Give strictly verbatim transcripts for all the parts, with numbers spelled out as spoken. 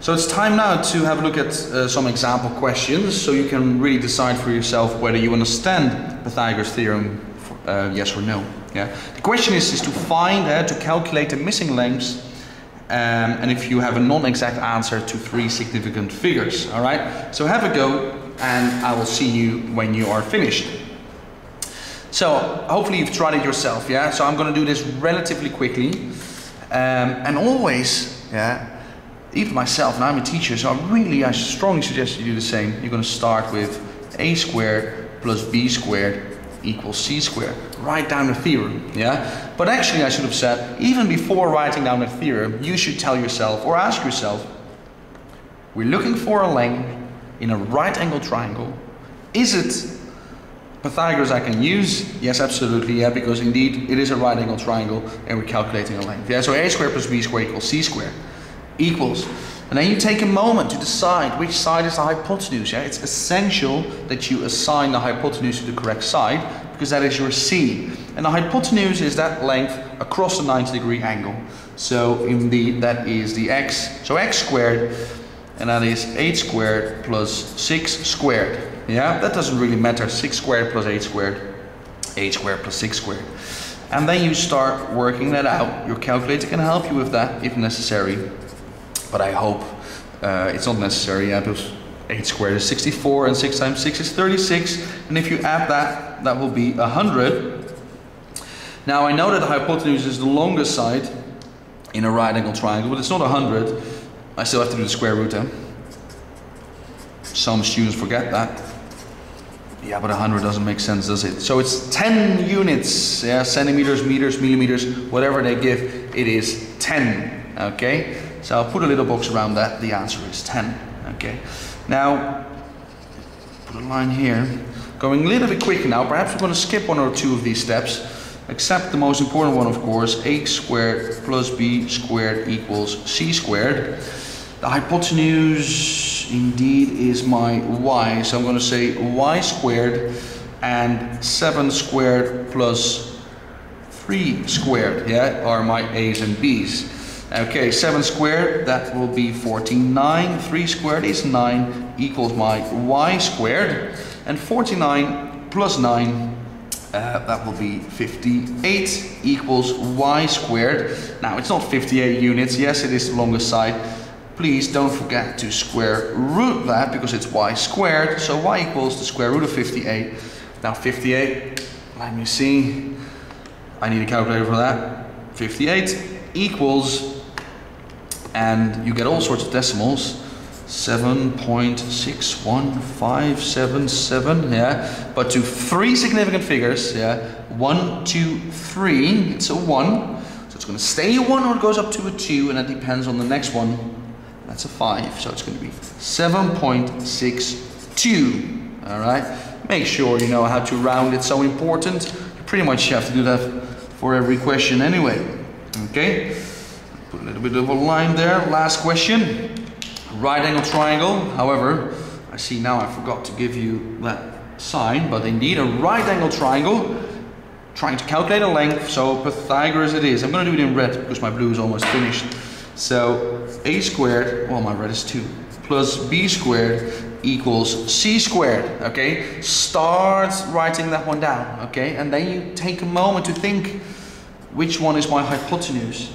So it's time now to have a look at uh, some example questions, so you can really decide for yourself whether you understand Pythagoras' theorem, for, uh, yes or no. Yeah. The question is, is to find, uh, to calculate the missing lengths, um, and if you have a non-exact answer to three significant figures. All right. So have a go, and I will see you when you are finished. So hopefully you've tried it yourself. Yeah. So I'm going to do this relatively quickly, um, and always, yeah. Even myself, now I'm a teacher, so I really, I strongly suggest you do the same. You're going to start with a squared plus b squared equals c squared. Write down the theorem, yeah? But actually, I should have said, even before writing down the theorem, you should tell yourself or ask yourself, we're looking for a length in a right angle triangle. Is it Pythagoras I can use? Yes, absolutely, yeah, because indeed it is a right angle triangle and we're calculating a length. Yeah, so a squared plus b squared equals c squared. Equals, and then you take a moment to decide which side is the hypotenuse. Yeah, it's essential that you assign the hypotenuse to the correct side, because that is your c, and the hypotenuse is that length across the ninety degree angle. So indeed that is the x, so x squared, and that is eight squared plus six squared. Yeah, that doesn't really matter. six squared plus eight squared, eight squared plus six squared. And then you start working that out. Your calculator can help you with that if necessary. But I hope uh, it's not necessary, yeah, because eight squared is sixty-four and six times six is thirty-six. And if you add that, that will be one hundred. Now I know that the hypotenuse is the longest side in a right angle triangle, but it's not one hundred. I still have to do the square root, huh? Some students forget that. Yeah, but one hundred doesn't make sense, does it? So it's ten units, yeah, centimeters, meters, millimeters, whatever they give, it is ten, okay? So I'll put a little box around that. The answer is ten, okay? Now, put a line here. Going a little bit quicker now, perhaps we're going to skip one or two of these steps, except the most important one, of course, a squared plus b squared equals c squared. The hypotenuse, indeed, is my y, so I'm going to say y squared and seven squared plus three squared, yeah, are my a's and b's. Okay, seven squared, that will be forty-nine, three squared is nine, equals my y squared, and forty-nine plus nine, uh, that will be fifty-eight, equals y squared. Now, it's not fifty-eight units, yes, it is the longest side. Please don't forget to square root that, because it's y squared, so y equals the square root of fifty-eight. Now, fifty-eight, let me see, I need a calculator for that, fifty-eight equals, and you get all sorts of decimals, seven point six one five seven seven, yeah, but to three significant figures, yeah, one, two, three, it's a one, so it's going to stay a one or it goes up to a two, and that depends on the next one, that's a five, so it's going to be seven point six two, alright, make sure you know how to round, it's so important, you pretty much have to do that for every question anyway, okay. Put a little bit of a line there. Last question. Right angle triangle. However, I see now I forgot to give you that sign, but indeed a right angle triangle. Trying to calculate a length, so Pythagoras it is. I'm going to do it in red because my blue is almost finished. So a squared, well my red is two, plus b squared equals c squared, okay? Start writing that one down, okay? And then you take a moment to think, which one is my hypotenuse?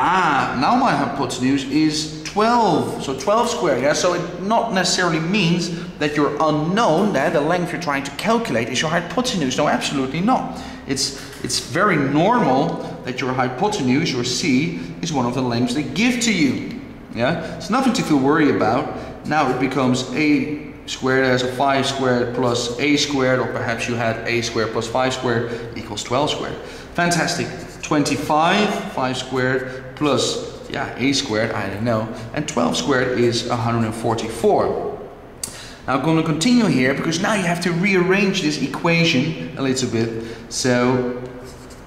Ah, now my hypotenuse is twelve, so twelve squared, yeah? So it not necessarily means that your unknown, that the length you're trying to calculate is your hypotenuse. No, absolutely not. It's, it's very normal that your hypotenuse, your c, is one of the lengths they give to you, yeah? It's nothing to feel worried about. Now it becomes a squared as a five squared plus a squared, or perhaps you had a squared plus five squared equals twelve squared. Fantastic. twenty-five, five squared plus, yeah, a squared, I don't know, and twelve squared is one hundred forty-four. Now I'm going to continue here, because now you have to rearrange this equation a little bit. So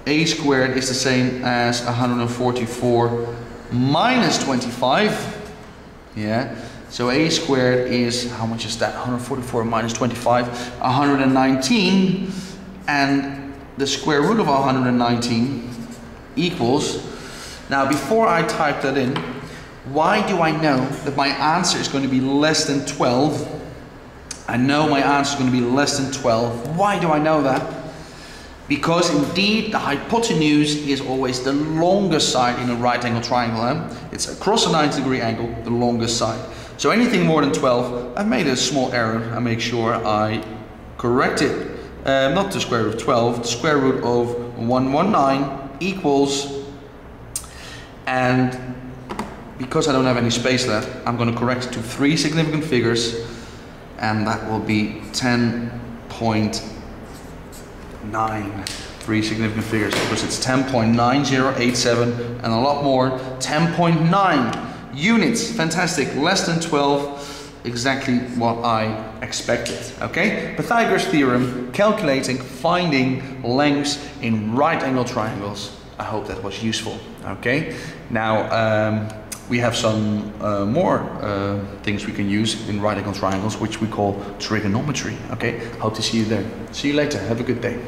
a squared is the same as one hundred forty-four minus twenty-five, yeah. So a squared is, how much is that? one hundred forty-four minus twenty-five, one hundred nineteen. And the square root of one hundred nineteen equals, now before I type that in, Why do I know that my answer is going to be less than twelve? I know my answer is going to be less than twelve. Why do I know that? Because indeed the hypotenuse is always the longest side in a right angle triangle. Eh? It's across a ninety degree angle, the longest side. So anything more than twelve, I've made a small error. I make sure I correct it. Um, not the square root of twelve, the square root of one hundred nineteen equals, and because I don't have any space left, I'm going to correct it to three significant figures, and that will be ten point nine. Three significant figures, because it's ten point nine zero eight seven and a lot more. ten point nine units, fantastic, less than twelve, exactly what I expected. Okay, Pythagoras' theorem, calculating, finding lengths in right angle triangles. I hope that was useful. Okay, now um, we have some uh, more uh, things we can use in right angle triangles, which we call trigonometry. Okay, hope to see you there. See you later, have a good day.